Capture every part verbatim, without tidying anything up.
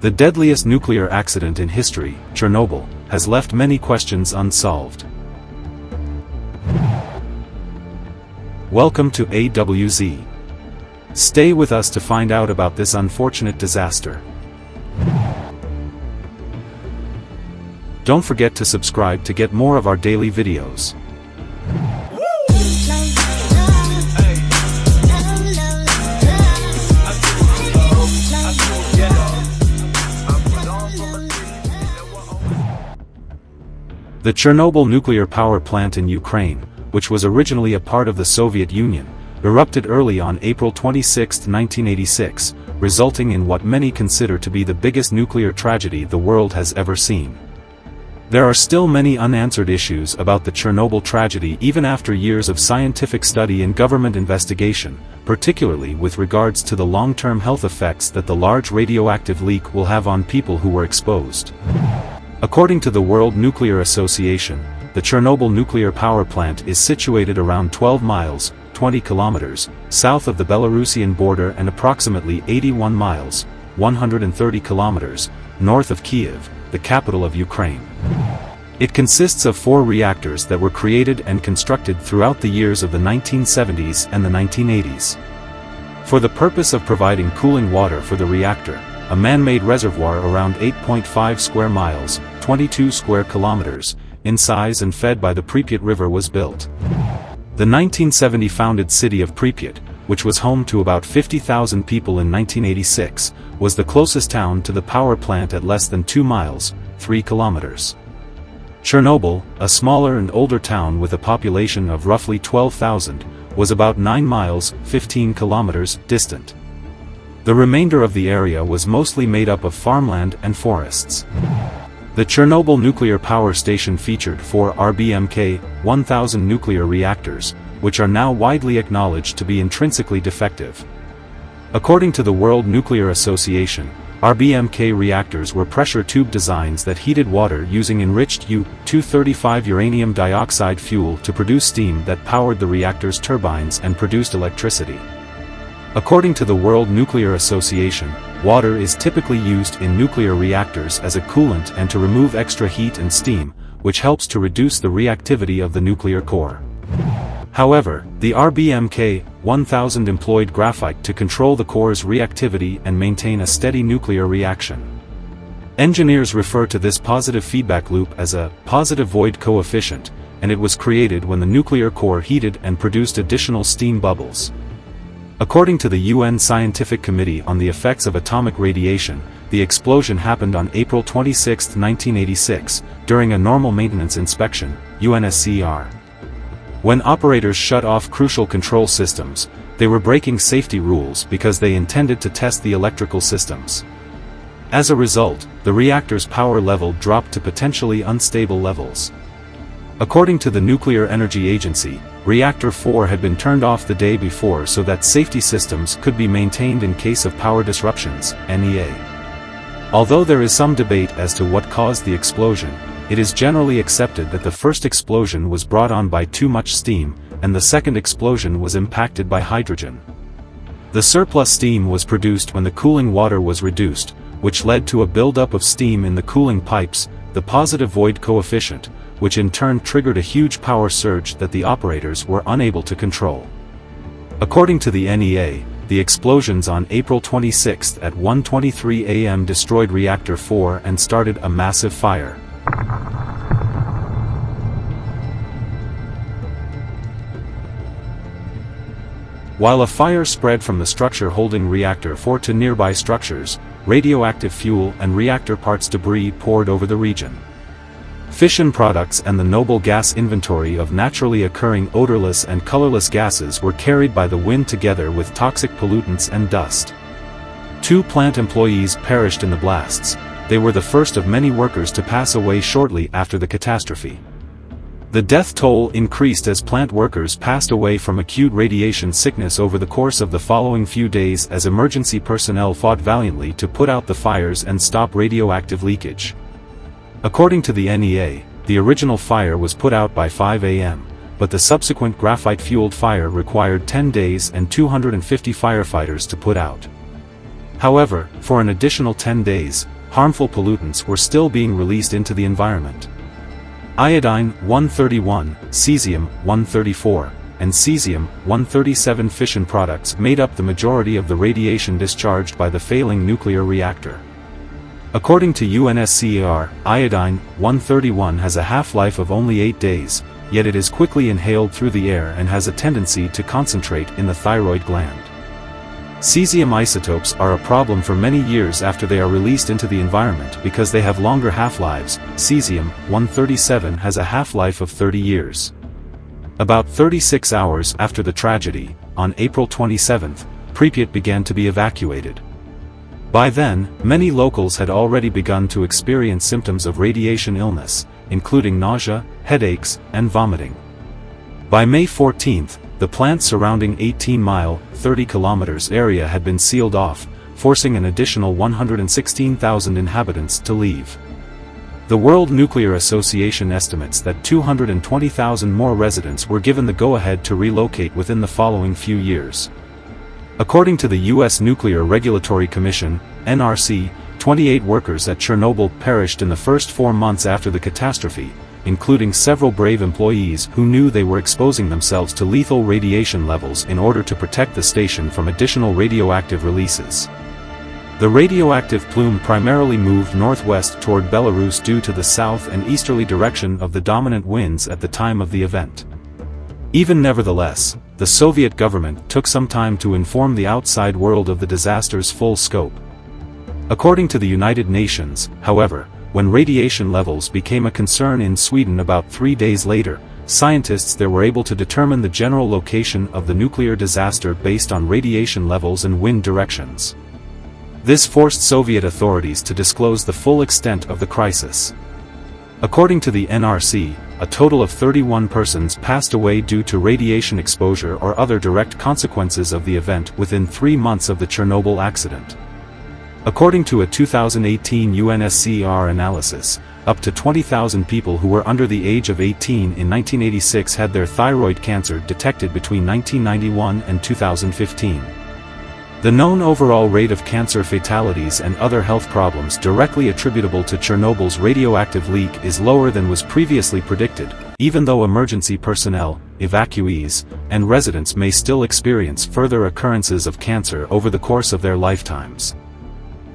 The deadliest nuclear accident in history, Chernobyl, has left many questions unsolved. Welcome to A W Z. Stay with us to find out about this unfortunate disaster. Don't forget to subscribe to get more of our daily videos. The Chernobyl nuclear power plant in Ukraine, which was originally a part of the Soviet Union, erupted early on April twenty-sixth nineteen eighty-six, resulting in what many consider to be the biggest nuclear tragedy the world has ever seen. There are still many unanswered issues about the Chernobyl tragedy even after years of scientific study and government investigation, particularly with regards to the long-term health effects that the large radioactive leak will have on people who were exposed. According to the World Nuclear Association, the Chernobyl nuclear power plant is situated around twelve miles, twenty kilometers, south of the Belarusian border and approximately eighty-one miles, one hundred thirty kilometers, north of Kiev, the capital of Ukraine. It consists of four reactors that were created and constructed throughout the years of the nineteen seventies and the nineteen eighties. For the purpose of providing cooling water for the reactor, a man-made reservoir around eight point five square miles, twenty-two square kilometers, in size and fed by the Pripyat River was built. The nineteen seventy founded city of Pripyat, which was home to about fifty thousand people in nineteen eighty-six, was the closest town to the power plant at less than two miles, three kilometers. Chernobyl, a smaller and older town with a population of roughly twelve thousand, was about nine miles, fifteen kilometers, distant. The remainder of the area was mostly made up of farmland and forests. The Chernobyl nuclear power station featured four R B M K one thousand nuclear reactors, which are now widely acknowledged to be intrinsically defective. According to the World Nuclear Association, R B M K reactors were pressure tube designs that heated water using enriched U two thirty-five uranium dioxide fuel to produce steam that powered the reactor's turbines and produced electricity. According to the World Nuclear Association, water is typically used in nuclear reactors as a coolant and to remove extra heat and steam, which helps to reduce the reactivity of the nuclear core. However, the R B M K one thousand employed graphite to control the core's reactivity and maintain a steady nuclear reaction. Engineers refer to this positive feedback loop as a positive void coefficient, and it was created when the nuclear core heated and produced additional steam bubbles. According to the U N Scientific Committee on the Effects of Atomic Radiation, the explosion happened on April twenty-sixth nineteen eighty-six, during a normal maintenance inspection, U N S C R. When operators shut off crucial control systems, they were breaking safety rules because they intended to test the electrical systems. As a result, the reactor's power level dropped to potentially unstable levels. According to the Nuclear Energy Agency, Reactor four had been turned off the day before so that safety systems could be maintained in case of power disruptions, N E A. Although there is some debate as to what caused the explosion, it is generally accepted that the first explosion was brought on by too much steam, and the second explosion was impacted by hydrogen. The surplus steam was produced when the cooling water was reduced, which led to a buildup of steam in the cooling pipes, the positive void coefficient, which in turn triggered a huge power surge that the operators were unable to control. According to the N E A, the explosions on April twenty-sixth at one twenty-three a m destroyed Reactor four and started a massive fire. While a fire spread from the structure holding Reactor four to nearby structures, radioactive fuel and reactor parts debris poured over the region. Fission products and the noble gas inventory of naturally occurring odorless and colorless gases were carried by the wind together with toxic pollutants and dust. Two plant employees perished in the blasts. They were the first of many workers to pass away shortly after the catastrophe. The death toll increased as plant workers passed away from acute radiation sickness over the course of the following few days as emergency personnel fought valiantly to put out the fires and stop radioactive leakage. According to the N E A, the original fire was put out by five a m, but the subsequent graphite-fueled fire required ten days and two hundred fifty firefighters to put out. However, for an additional ten days, harmful pollutants were still being released into the environment. iodine one thirty-one, cesium one thirty-four, and cesium one thirty-seven fission products made up the majority of the radiation discharged by the failing nuclear reactor. According to U N S C R, iodine one thirty-one has a half-life of only eight days, yet it is quickly inhaled through the air and has a tendency to concentrate in the thyroid gland. Cesium isotopes are a problem for many years after they are released into the environment because they have longer half-lives. Cesium one thirty-seven has a half-life of thirty years. About thirty-six hours after the tragedy, on April twenty-seventh, Pripyat began to be evacuated. By then, many locals had already begun to experience symptoms of radiation illness, including nausea, headaches, and vomiting. By May fourteenth, the plant surrounding eighteen-mile, thirty kilometers area had been sealed off, forcing an additional one hundred sixteen thousand inhabitants to leave. The World Nuclear Association estimates that two hundred twenty thousand more residents were given the go-ahead to relocate within the following few years. According to the U S Nuclear Regulatory Commission, N R C, twenty-eight workers at Chernobyl perished in the first four months after the catastrophe, including several brave employees who knew they were exposing themselves to lethal radiation levels in order to protect the station from additional radioactive releases. The radioactive plume primarily moved northwest toward Belarus due to the south and easterly direction of the dominant winds at the time of the event. Even nevertheless, the Soviet government took some time to inform the outside world of the disaster's full scope. According to the United Nations, however, when radiation levels became a concern in Sweden about three days later, scientists there were able to determine the general location of the nuclear disaster based on radiation levels and wind directions. This forced Soviet authorities to disclose the full extent of the crisis. According to the N R C, a total of thirty-one persons passed away due to radiation exposure or other direct consequences of the event within three months of the Chernobyl accident. According to a two thousand eighteen U N S C R analysis, up to twenty thousand people who were under the age of eighteen in nineteen eighty-six had their thyroid cancer detected between nineteen ninety-one and two thousand fifteen. The known overall rate of cancer fatalities and other health problems directly attributable to Chernobyl's radioactive leak is lower than was previously predicted, even though emergency personnel, evacuees, and residents may still experience further occurrences of cancer over the course of their lifetimes.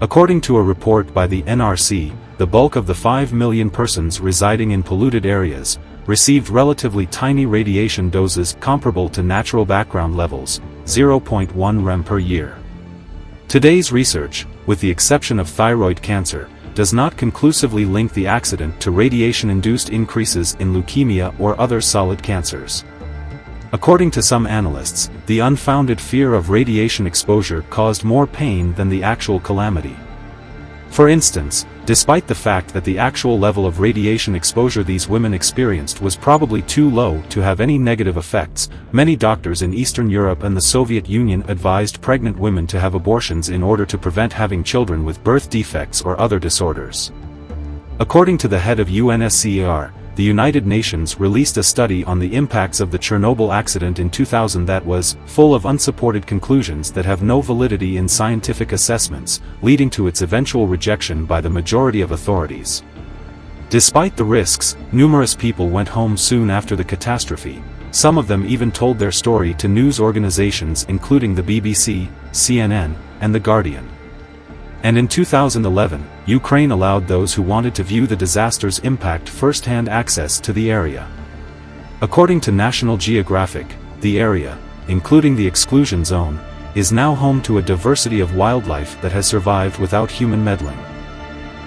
According to a report by the N R C, the bulk of the five million persons residing in polluted areas received relatively tiny radiation doses comparable to natural background levels, zero point one rem per year. Today's research, with the exception of thyroid cancer, does not conclusively link the accident to radiation-induced increases in leukemia or other solid cancers. According to some analysts, the unfounded fear of radiation exposure caused more pain than the actual calamity. For instance, despite the fact that the actual level of radiation exposure these women experienced was probably too low to have any negative effects, many doctors in Eastern Europe and the Soviet Union advised pregnant women to have abortions in order to prevent having children with birth defects or other disorders. According to the head of U N S C R, the United Nations released a study on the impacts of the Chernobyl accident in two thousand that was full of unsupported conclusions that have no validity in scientific assessments, leading to its eventual rejection by the majority of authorities. Despite the risks, numerous people went home soon after the catastrophe. Some of them even told their story to news organizations including the B B C, C N N, and The Guardian. And in two thousand eleven, Ukraine allowed those who wanted to view the disaster's impact firsthand access to the area. According to National Geographic, the area, including the exclusion zone, is now home to a diversity of wildlife that has survived without human meddling.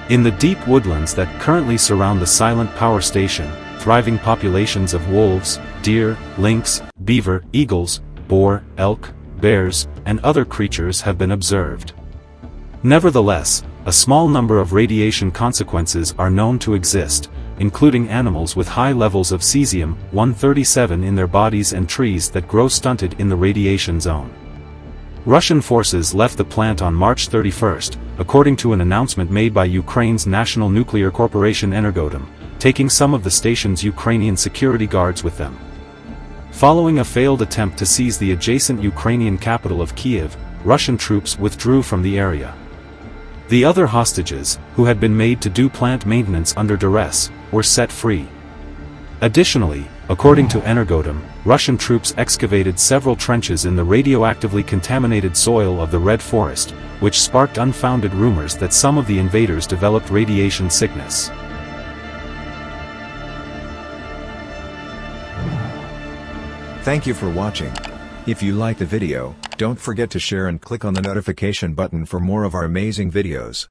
In the deep woodlands that currently surround the silent power station, thriving populations of wolves, deer, lynx, beaver, eagles, boar, elk, bears, and other creatures have been observed. Nevertheless, a small number of radiation consequences are known to exist, including animals with high levels of cesium one thirty-seven in their bodies and trees that grow stunted in the radiation zone. Russian forces left the plant on March thirty-first, according to an announcement made by Ukraine's national nuclear corporation Energoatom, taking some of the station's Ukrainian security guards with them. Following a failed attempt to seize the adjacent Ukrainian capital of Kiev, Russian troops withdrew from the area. The other hostages, who had been made to do plant maintenance under duress, were set free. Additionally, according to Energoatom, Russian troops excavated several trenches in the radioactively contaminated soil of the Red Forest, which sparked unfounded rumors that some of the invaders developed radiation sickness. Thank you for watching. If you like the video, don't forget to share and click on the notification button for more of our amazing videos.